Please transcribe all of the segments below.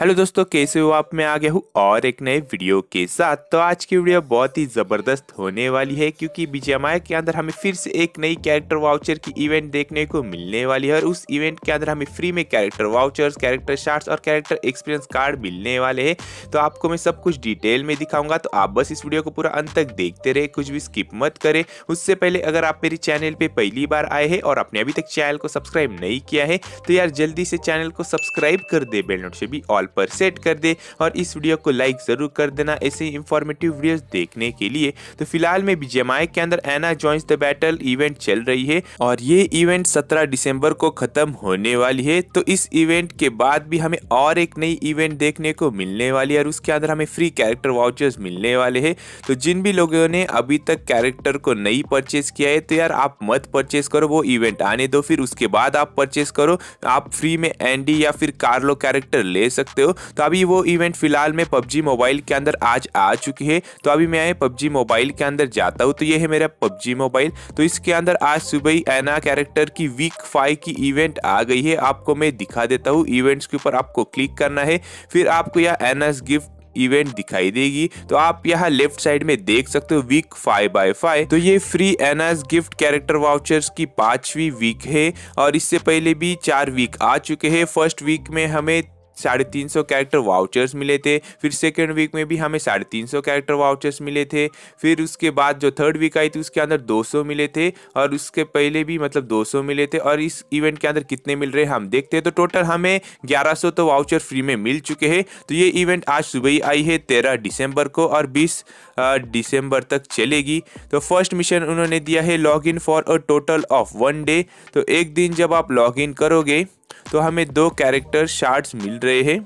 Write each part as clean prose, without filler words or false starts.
Hello दोस्तों, कैसे हो आप। मैं आ गया हूँ और एक नए वीडियो के साथ। तो आज की वीडियो बहुत ही ज़बरदस्त होने वाली है क्योंकि बीजीएमआई के अंदर हमें फिर से एक नई कैरेक्टर वाउचर की इवेंट देखने को मिलने वाली है और उस इवेंट के अंदर हमें फ्री में कैरेक्टर वाउचर्स, कैरेक्टर शार्ट्स और कैरेक्टर एक्सपीरियंस कार्ड मिलने वाले हैं। तो आपको मैं सब कुछ डिटेल में दिखाऊंगा, तो आप बस इस वीडियो को पूरा अंत तक देखते रहे, कुछ भी स्किप मत करें। उससे पहले अगर आप मेरे चैनल पर पहली बार आए हैं और आपने अभी तक चैनल को सब्सक्राइब नहीं किया है तो यार जल्दी से चैनल को सब्सक्राइब कर दे, बेल नोटिफिकेशन भी ऑल पर सेट कर दे और इस वीडियो को लाइक जरूर कर देना ऐसे इंफॉर्मेटिव वीडियोस देखने के लिए। तो फिलहाल में बीजीएमआई के अंदर Ana joins the battle event चल रही है और ये इवेंट 17 दिसंबर को खत्म होने वाली है। तो इस इवेंट के बाद भी हमें और एक नई इवेंट देखने को मिलने वाली है और उसके अंदर हमें फ्री कैरेक्टर वाउचर्स मिलने वाले हैं। तो जिन भी लोगों ने अभी तक कैरेक्टर को नहीं परचेस किया है तो यार आप मत परचेस करो, वो इवेंट आने दो, फिर उसके बाद आप परचेस करो। आप फ्री में एंडी या फिर कार्लो कैरेक्टर ले सकते हो। तो अभी वो इवेंट फिलहाल में PUBG मोबाइल के अंदर आज आ चुकी है। तो अभी मैं PUBG मोबाइल के अंदर जाता हूँ। तो ये है मेरा PUBG मोबाइल। तो इसके अंदर आज सुबह ही एना कैरेक्टर की वीक 5 की इवेंट आ गई है। आपको मैं दिखा देता हूँ, इवेंट्स के ऊपर आपको क्लिक करना है, फिर आपको यह एनास गिफ्ट इवेंट दिखाई देगी। तो आप यहाँ लेफ्ट साइड में देख सकते हो वीक 5/5। तो ये free Ana's gift character vouchers की 5वीं वीक है और इससे पहले भी 4 वीक आ चुके हैं। फर्स्ट वीक में हमें 350 कैरेक्टर वाउचर्स मिले थे, फिर सेकेंड वीक में भी हमें 350 कैरेक्टर वाउचर्स मिले थे, फिर उसके बाद जो थर्ड वीक आई थी उसके अंदर 200 मिले थे और उसके पहले भी मतलब 200 मिले थे। और इस इवेंट के अंदर कितने मिल रहे हैं हम देखते हैं। तो टोटल हमें 1100 तो वाउचर फ्री में मिल चुके हैं। तो ये इवेंट आज सुबह ही आई है 13 दिसंबर को और 20 दिसंबर तक चलेगी। तो फर्स्ट मिशन उन्होंने दिया है log in for a total of 1 day. तो एक दिन जब आप लॉग इन करोगे तो हमें 2 कैरेक्टर शार्ट्स मिल रहे हैं।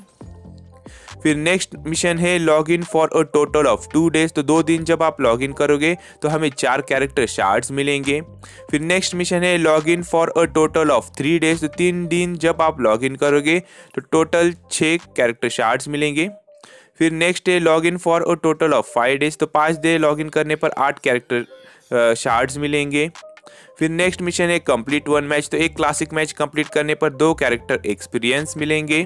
फिर नेक्स्ट मिशन है log in for a total of 2 days. तो 2 दिन जब आप लॉग इन करोगे तो हमें 4 कैरेक्टर शार्ट्स मिलेंगे। फिर नेक्स्ट मिशन है log in for a total of 3 days. तो 3 दिन जब आप लॉग इन करोगे तो टोटल 6 कैरेक्टर शार्ट्स मिलेंगे। फिर नेक्स्ट है log in for a total of 5 days. तो 5 डे लॉग इन करने पर 8 कैरेक्टर शार्ट्स मिलेंगे। फिर नेक्स्ट मिशन है कंप्लीट 1 मैच। तो एक क्लासिक मैच कंप्लीट करने पर 2 कैरेक्टर एक्सपीरियंस मिलेंगे।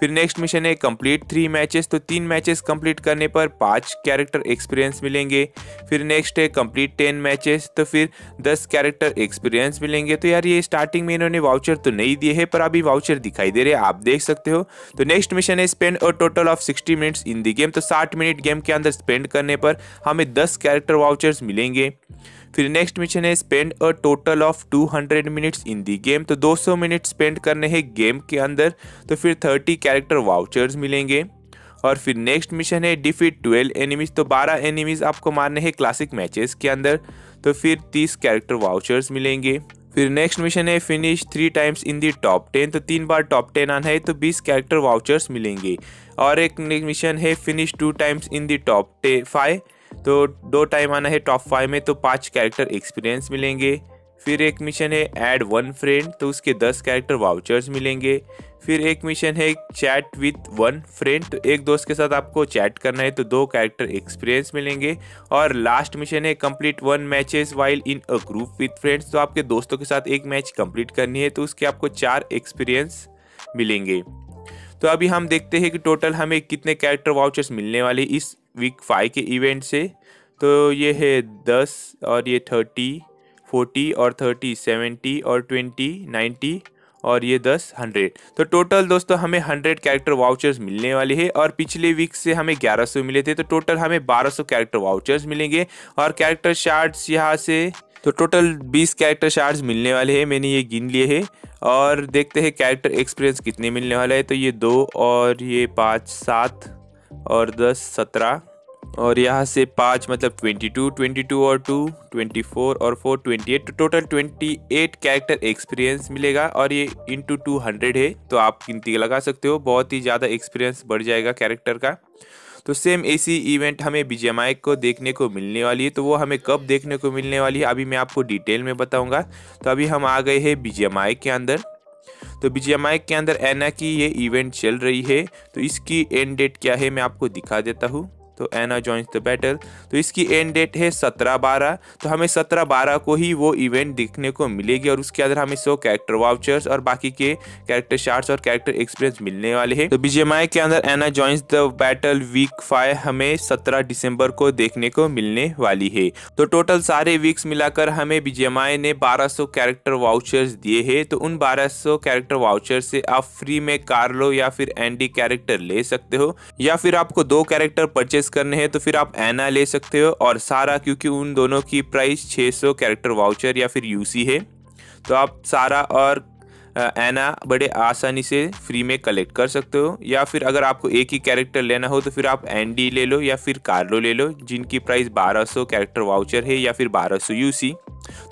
फिर नेक्स्ट मिशन है कंप्लीट 3 मैचेस। तो 3 मैचेस कंप्लीट करने पर 5 कैरेक्टर एक्सपीरियंस मिलेंगे। फिर नेक्स्ट है कंप्लीट 10 मैचेस। तो फिर 10 कैरेक्टर एक्सपीरियंस मिलेंगे। तो यार ये स्टार्टिंग में इन्होंने वाउचर तो नहीं दिए हैं पर अभी वाउचर दिखाई दे रहे हैं, आप देख सकते हो। तो नेक्स्ट मिशन है spend a total of 60 minutes in the game. तो 60 मिनट गेम के अंदर स्पेंड करने पर हमें 10 कैरेक्टर वाउचर्स मिलेंगे। फिर नेक्स्ट मिशन है spend a total of 200 minutes in the game. तो 200 मिनट स्पेंड करने हैं गेम के अंदर, तो फिर 30 कैरेक्टर वाउचर्स मिलेंगे। और फिर नेक्स्ट मिशन है डिफीट 12 एनिमीज। तो 12 एनिमीज आपको मारने हैं क्लासिक मैचेस के अंदर, तो फिर 30 कैरेक्टर वाउचर्स मिलेंगे। फिर नेक्स्ट मिशन है finish 3 times in the top 10। तो 3 बार टॉप 10 आना है तो 20 कैरेक्टर वाउचर्स मिलेंगे। और एक मिशन है finish 2 times in the top 5। तो 2 टाइम आना है टॉप 5 में, तो 5 कैरेक्टर एक्सपीरियंस मिलेंगे। फिर एक मिशन है ऐड 1 फ्रेंड। तो उसके 10 कैरेक्टर वाउचर्स मिलेंगे। फिर एक मिशन है चैट विथ 1 फ्रेंड। तो एक दोस्त के साथ आपको चैट करना है, तो 2 कैरेक्टर एक्सपीरियंस मिलेंगे। और लास्ट मिशन है complete 1 matches while in a group with friends. तो आपके दोस्तों के साथ एक मैच कंप्लीट करनी है, तो उसके आपको 4 एक्सपीरियंस मिलेंगे। तो अभी हम देखते हैं कि टोटल हमें कितने कैरेक्टर वाउचर्स मिलने वाले इस वीक 5 के इवेंट से। तो ये है 10 और ये 30, 40 और 30, 70 और 20, 90 और ये 10, 100। तो टोटल दोस्तों हमें 100 कैरेक्टर वाउचर्स मिलने वाले हैं और पिछले वीक से हमें 1100 मिले थे, तो टोटल हमें 1200 कैरेक्टर वाउचर्स मिलेंगे। और कैरेक्टर शार्ट्स यहाँ से तो टोटल 20 कैरेक्टर शार्ट्स मिलने वाले हैं, मैंने ये गिन लिए हैं। और देखते हैं कैरेक्टर एक्सपीरियंस कितने मिलने वाला है। तो ये 2 और ये 5, 7 और 10, 17 और यहाँ से 5 मतलब 22, 22 और 2, 24 और 4, 28। तो टोटल 28 कैरेक्टर एक्सपीरियंस मिलेगा और ये इंटू 200 है, तो आप गिनती लगा सकते हो, बहुत ही ज़्यादा एक्सपीरियंस बढ़ जाएगा कैरेक्टर का। तो सेम ऐसी इवेंट हमें बीजीएमआई को देखने को मिलने वाली है। तो वो हमें कब देखने को मिलने वाली है अभी मैं आपको डिटेल में बताऊँगा। तो अभी हम आ गए हैं बीजीएमआई के अंदर। तो बीजीएमआई के अंदर एना की ये इवेंट चल रही है। तो इसकी एंड डेट क्या है मैं आपको दिखा देता हूँ। तो एना जॉइंस द बैटल। तो इसकी एंड डेट है 17/12, तो हमें 17/12 को ही वो इवेंट देखने को मिलेगी और उसके अंदर हमें 100 कैरेक्टर वाउचर्स और बाकी के कैरेक्टर शार्ट्स और कैरेक्टर एक्सपीरियंस मिलने वाले हैं। तो बीजीएमआई के अंदर Ana joins the battle week 5 हमें 17 दिसंबर को देखने को मिलने वाली है। तो टोटल सारे वीक्स मिलाकर हमें बीजीएमआई ने 1200 कैरेक्टर वाउचर्स दिए है। तो उन 1200 कैरेक्टर वाउचर से आप फ्री में कार्लो या फिर एंडी कैरेक्टर ले सकते हो, या फिर आपको 2 कैरेक्टर परचेस करने हैं तो फिर आप एना ले सकते हो और सारा, क्योंकि उन दोनों की प्राइस 600 कैरेक्टर वाउचर या फिर यूसी है। तो आप सारा और एना बड़े आसानी से फ्री में कलेक्ट कर सकते हो, या फिर अगर आपको एक ही कैरेक्टर लेना हो तो फिर आप एंडी ले लो या फिर कार्लो ले लो, जिनकी प्राइस 1200 कैरेक्टर वाउचर है या फिर 1200 यूसी।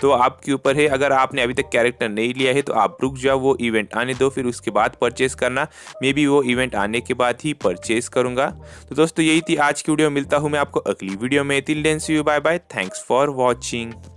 तो आपके ऊपर है, अगर आपने अभी तक कैरेक्टर नहीं लिया है तो आप रुक जाओ, वो इवेंट आने दो, फिर उसके बाद परचेस करना। मे बी वो इवेंट आने के बाद ही परचेस करूँगा। तो दोस्तों यही थी आज की वीडियो, मिलता हूँ मैं आपको अगली वीडियो में। Till then see you, bye bye, thanks for watching.